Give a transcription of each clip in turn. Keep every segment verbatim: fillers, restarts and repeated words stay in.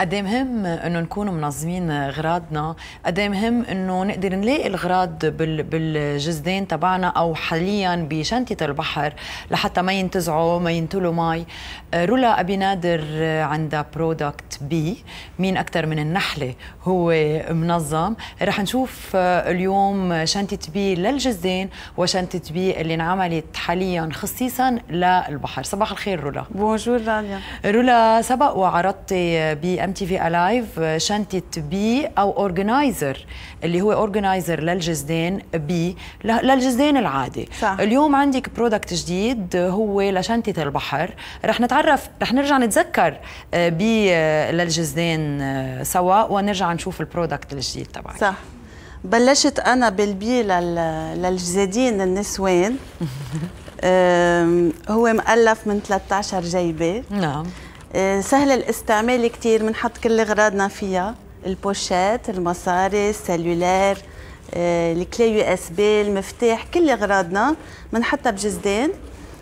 قد ايه مهم انه نكون منظمين اغراضنا، قد ايه مهم انه نقدر نلاقي الغراض بالجزدان تبعنا او حاليا بشنطه البحر لحتى ما ينتزعوا ما ينتلوا مي. رولا ابي نادر عندها برودكت بي مين اكثر من النحله، هو منظم. رح نشوف اليوم شنطه بي للجزدان وشنطه بي اللي انعملت حاليا خصيصا للبحر. صباح الخير رولا. بونجور رانيا. رولا، سبق وعرضتي بي ام تي في الايف شنطه بي او اورجنايزر اللي هو اورجنايزر للجزدان بي للجزدان العادي. صح. اليوم عندك برودكت جديد هو لشنطه البحر، رح نتعرف رح نرجع نتذكر بي للجزدان سوا ونرجع نشوف البرودكت الجديد تبعك. صح. بلشت انا بالبي للجزادين النسوان. هو مؤلف من ثلاثة عشر جيبه. نعم. سهل الاستعمال كتير، بنحط كل اغراضنا فيها، البوشات، المصاري، السلولار، الكلي يو اس بي، المفتاح، كل اغراضنا بنحطها بجزدان،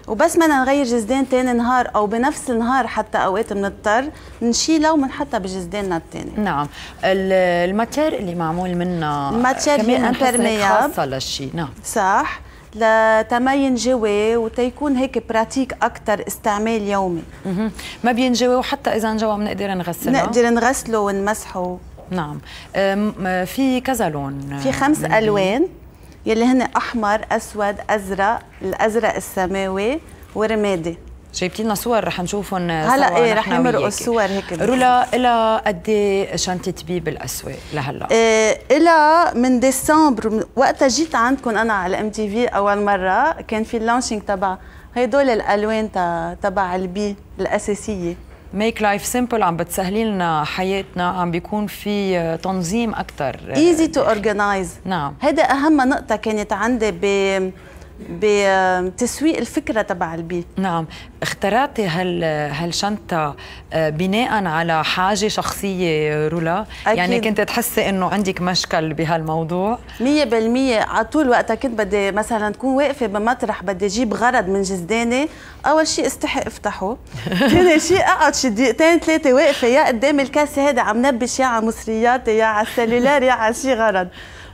وبس بدنا نغير جزدان تاني نهار او بنفس النهار حتى اوقات بنضطر نشيلها وبنحطها بجزداننا الثاني. نعم، الماتير اللي معمول منها الماتير هي امبرمياب خاصه للشيء. نعم صح، لتما جوا وتيكون هيك براتيك اكثر استعمال يومي. اها ما بينجوي وحتى اذا انجوا بنقدر نغسله نقدر نغسله ونمسحه. نعم. في كذا لون، في خمس الوان يلي هن احمر، اسود، ازرق، الازرق السماوي ورمادي. جايبتي لنا صور رح نشوفهم هلا. ايه رح نمرق الصور هيك. رولا، إلى قد ايه شنطة بي بالاسواق لهلا؟ إيه إلى من ديسمبر وقتها جيت عندكم انا على ام تي في اول مرة، كان في اللانشينج تبع هدول الالوان تبع البي الاساسية. ميك لايف سيمبل، عم بتسهلي لنا حياتنا، عم بيكون في تنظيم اكثر، ايزي تو اورجنايز. نعم هذا اهم نقطة كانت عندي ب بتسويق الفكره تبع البي. نعم، اخترعتي هال هالشنطه بناء على حاجه شخصيه رولا؟ أكيد. يعني كنت تحسي انه عندك مشكل بهالموضوع؟ مية بالمية على طول. وقتها كنت بدي مثلا تكون واقفه بمطرح بدي اجيب غرض من جزداني، اول شيء استحي افتحه، ثاني شيء اقعد شي دقيقتين ثلاثه واقفه يا قدام الكاسه هذا عم نبش يا على مصرياتي يا على السلولار يا على شي غرض.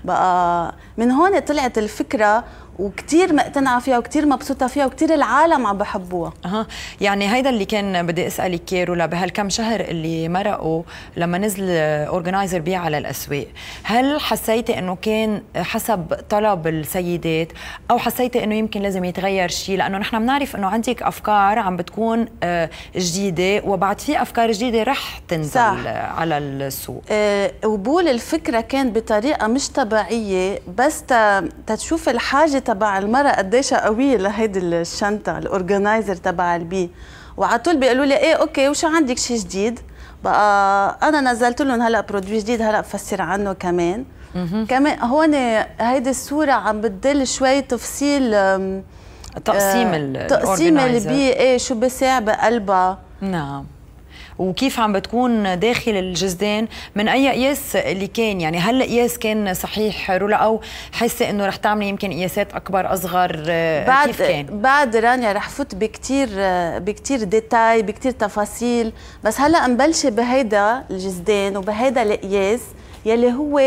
بقى من هون طلعت الفكره وكتير مقتنعه فيها وكتير مبسوطه فيها وكتير العالم عم بحبوها. اها يعني هيدا اللي كان بدي اسالك يا رولا، بهالكم شهر اللي مرقوا لما نزل اورجنايزر بيه على الاسواق، هل حسيتي انه كان حسب طلب السيدات او حسيتي انه يمكن لازم يتغير شيء؟ لانه نحن بنعرف انه عندك افكار عم بتكون جديده وبعد في افكار جديده رح تنزل. صح. على السوق. أه قبول الفكره كان بطريقه مش طبيعيه، بس تتشوف الحاجه تبع المرأة قديش قوية لهيدي الشنطة الاورجنايزر تبع البي، وعلى طول بيقولوا لي ايه اوكي وشو عندك شيء جديد؟ بقى انا نزلت لهم هلا برودوي جديد هلا بفسر عنه كمان. كمان هون هيدي الصورة عم بتدل شوي تفصيل تقسيم الاورجنايزر، تقسيم البي ايه شو بساع بقلبها. نعم، وكيف عم بتكون داخل الجزدان من اي قياس اللي كان؟ يعني هل القياس كان صحيح رولا او حاسه انه رح تعملي يمكن قياسات اكبر اصغر؟ بعد كيف كان؟ بعد رانيا رح فوت بكتير بكتير ديتاي بكتير تفاصيل، بس هلا مبلشه بهيدا الجزدان وبهيدا القياس يلي هو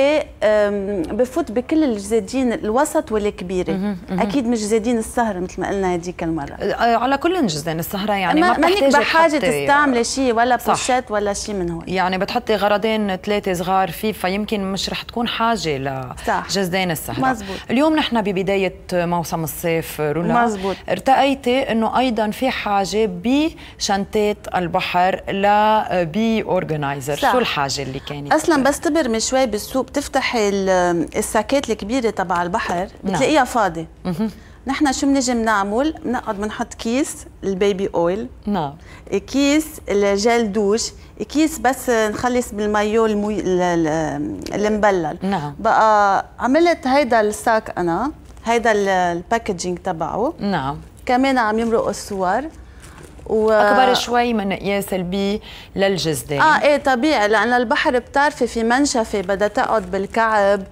بفوت بكل الجزادين الوسط والكبيره. اكيد مش جزادين السهره مثل ما قلنا هذيك المره. على كل جزدان السهره يعني ما بتحتاجي بحاجه تستعملي شيء ولا بوشات ولا شيء من هون، يعني بتحطي غرضين ثلاثه صغار فيه فيمكن مش رح تكون حاجه لجزدان السهره. مزبوط. اليوم نحن ببدايه موسم الصيف رولا. مزبوط. ارتقيتي انه ايضا في حاجه بشنطات البحر لبي اورجنايزر، شو الحاجه اللي كانت؟ اصلا بس تبرمج شوي بالسوق بتفتحي الساكات الكبيره تبع البحر بتلاقيها فاضي. نحن شو بنجي بنعمل؟ بنقعد بنحط كيس البيبي اويل، نعم، كيس الجل دوش، كيس بس نخلص بالمايو المي... المبلل. نعم. بقى عملت هيدا الساك انا، هيدا الباكجينج تبعه. نعم. كمان عم يمرقوا الصور و... اكبر شوي من قياس البي للجزدان. اه ايه طبيعي، لان البحر بتعرفي في منشفه بدها تقعد بالكعب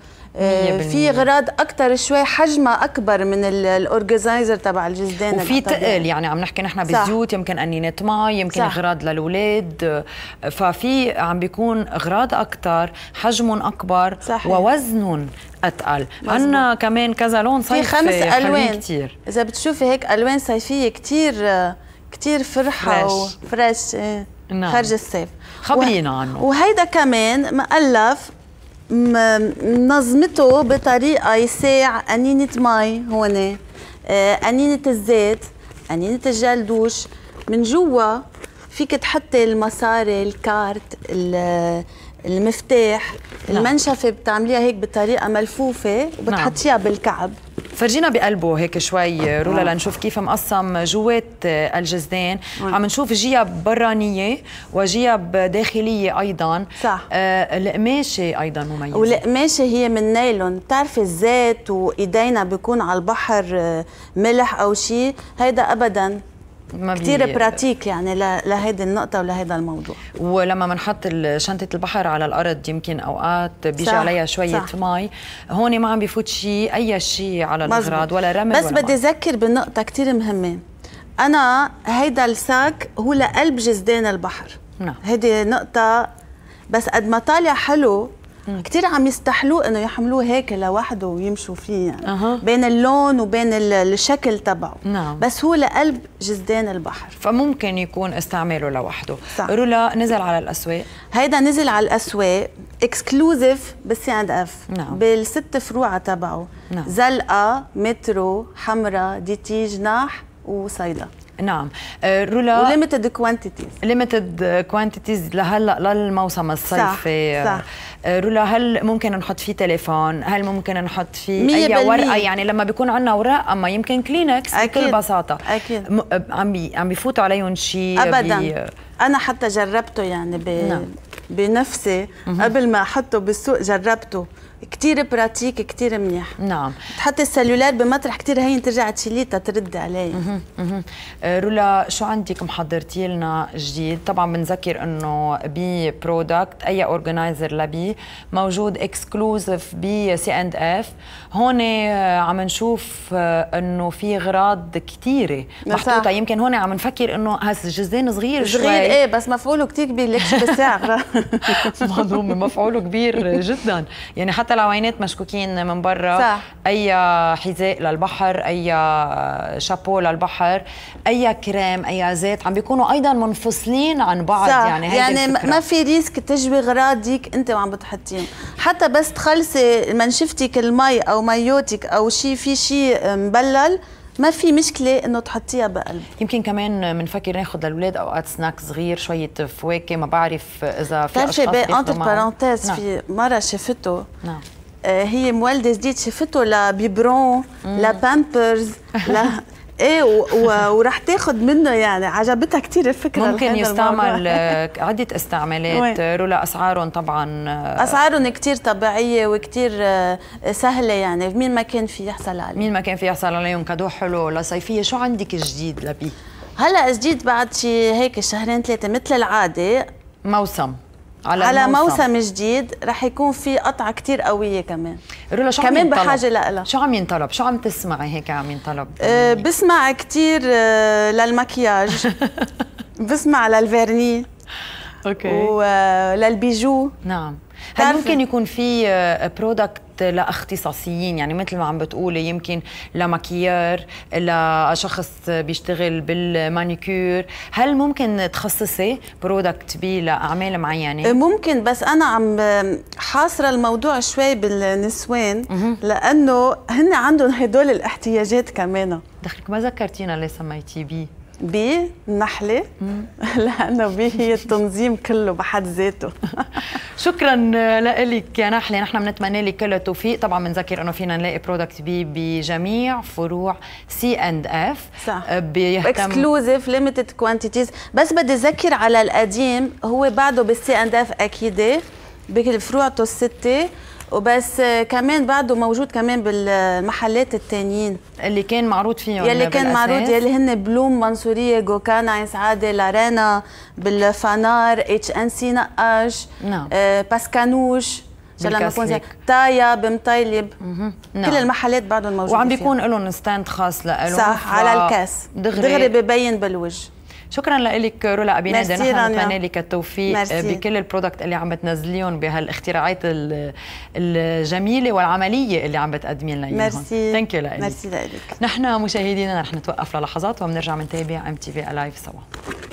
في غراض اكثر شوي حجمها اكبر من الاورجنايزر تبع الجزدان، وفي تقل يعني عم نحكي نحن بالزيوت، يمكن انينات مي، يمكن اغراض للاولاد، ففي عم بيكون اغراض اكثر، حجمهم اكبر ووزنهم اتقل. عندنا كمان كذا لون صيفي، في خمس الوان كتير. اذا بتشوفي هيك الوان صيفيه كثير كثير فرحه وفريش خارج الصيف. خبرينا و... عنه. وهيدا كمان مؤلف منظمته بطريقه يساع انينه مي هون، انينه الزيت، انينه الجل دوش، من جوا فيك تحطي المصاري، الكارت، المفتاح، المنشفه بتعمليها هيك بطريقه ملفوفه وبتحطيها بالكعب. فرجينا بقلبه هيك شوي رولا لنشوف كيف مقسم جوات الجزدان. عم نشوف جياب برانيه وجياب داخليه ايضا. صح. آه القماشه ايضا مميزه، والقماشه هي من نايلون. بتعرفي الزيت وايدينا بيكون على البحر ملح او شيء، هيدا ابدا كثير براتيك يعني لهيدي النقطة ولهيدا الموضوع. ولما بنحط شنطة البحر على الأرض يمكن أوقات بيجي عليها شوية مي، هون ما عم بفوت شيء، أي شيء على الأغراض ولا رمل. بس بدي أذكر بنقطة كثير مهمة، أنا هيدا الساك هو لقلب جزدان البحر. نعم. هيدي نقطة بس قد ما طالع حلو كثير عم يستحلوه انه يحملوه هيك لوحده ويمشوا فيه يعني. أه. بين اللون وبين الشكل تبعه. نعم. بس هو لقلب جزدان البحر، فممكن يكون استعماله لوحده. صح. رولا نزل على الاسواق، هيدا نزل على الاسواق اكسكلوزيف بالسي اند اف. نعم. بالست فروعه تبعه. نعم. زلقه، مترو، حمراء، دي تي، جناح وصيدا. نعم. رولا ليميتد كوانتيتيز، ليميتد كوانتيتيز لهلا للموسم الصيفي. صح. رولا هل ممكن نحط فيه تليفون؟ هل ممكن نحط فيه اي ورقه؟ يعني لما بيكون عندنا اوراق، اما يمكن كلينكس بكل بساطه اكيد عم بي عم بفوتوا عليهم شيء ابدا. بي... انا حتى جربته يعني ب... نعم. بنفسي قبل ما احطه بالسوق جربته، كتير براتيك، كتير منيح. نعم. تحطي السلولار بمطرح كتير هين، ترجع تشيليتها ترد عليه. رولا شو عندك محضرتي لنا جديد؟ طبعا بنذكر انه ببرودكت اي اورجنايزر لبي موجود اكسكلوزيف بسي اند اف. هون عم نشوف انه في غراض كتيره محطوطه، يمكن هون عم نفكر انه هس الجزدان صغير شوي، صغير ايه بس مفعوله كتير كبير. ليش بالسعر؟ مظلوم، مفعوله كبير جدا يعني، حتى العوينات مشكوكين من برا. صح. اي حذاء للبحر، اي شابو للبحر، اي كريم، اي زيت، عم بيكونوا ايضا منفصلين عن بعض. صح. يعني هيدي يعني الفكرة. ما في ريسك تجبي غراضك انت وعم بتحطيهم، حتى بس تخلصي منشفتك المي او ميوتك او شيء في شيء مبلل ما في مشكله انه تحطيها بقلب. يمكن كمان بنفكر ناخذ للاولاد اوقات سناك صغير، شويه فواكه، ما بعرف اذا في اشخاص بياخذوا. انتر بارونتيز، في مره شفته. نعم. آه هي مولده جديد شفته لبيبرون، لبامبرز، لا ايه وراح تاخذ منه يعني، عجبتها كثير الفكره. ممكن يستعمل عده استعمالات. رولا اسعارهم طبعا اسعارهم كثير طبيعيه وكثير سهله يعني، مين ما كان في يحصل عليه، مين ما كان في يحصل عليهم. كادو حلو لصيفيه. شو عندك جديد لبي؟ هلا جديد بعد شي هيك شهرين ثلاثه مثل العاده موسم على, على موسم. موسم جديد رح يكون في قطعه كثير قويه كمان. رولا شو كمان بحاجه لها؟ شو عم ينطلب؟ شو عم تسمعي هيك عم ينطلب؟ أه بسمع كثير أه للمكياج بسمع للفيرني. اوكي. وللبيجو. نعم. هل ممكن يكون في برودكت لاختصاصيين يعني مثل ما عم بتقولي، يمكن لماكيير، لشخص بيشتغل بالمانيكير، هل ممكن تخصصي برودكت بي لاعمال معينه؟ ممكن، بس انا عم حاصره الموضوع شوي بالنسوان لانه هن عندهم هدول الاحتياجات كمان. دخلك ما ذكرتينا ليه سميتيه بي؟ بي النحلة لأنه بي هي التنظيم كله بحد ذاته. شكرا لك يا نحلة، نحن بنتمنى لك كل التوفيق. طبعا بنذكر انه فينا نلاقي برودكت بي بجميع فروع سي اند اف. صح. اكسكلوزيف ليميتد كوانتيتيز. بس بدي اذكر على القديم، هو بعده بالسي اند اف اكيد بفروعته السته، وبس كمان بعده موجود كمان بالمحلات التانيين اللي كان معروض فيهم، يلي كان معروض يلي هن بلوم، منصورية، جوكانا، عين سعادة، لارينا، بالفنار، اتش ان سي، نقاش، آه باسكانوش، عشان لما يكون زين. تايا بمطيلب كل المحلات بعدهم موجوده وعم بيكون لهم ستاند خاص لهم صح على الكاس دغري دغري ببين بالوجه. شكرا لك رولا أبي نادر، نحن نتمنى لك التوفيق مرسي. بكل البرودكت اللي عم بتنزليهم بهالاختراعات الجميله والعمليه اللي عم بتقدمي لنا اياهم. ميرسي ثانك يو لك. ميرسي لك. نحن مشاهدينا رح نتوقف للحظات وبنرجع بنتابع ام تي في الايف سوا.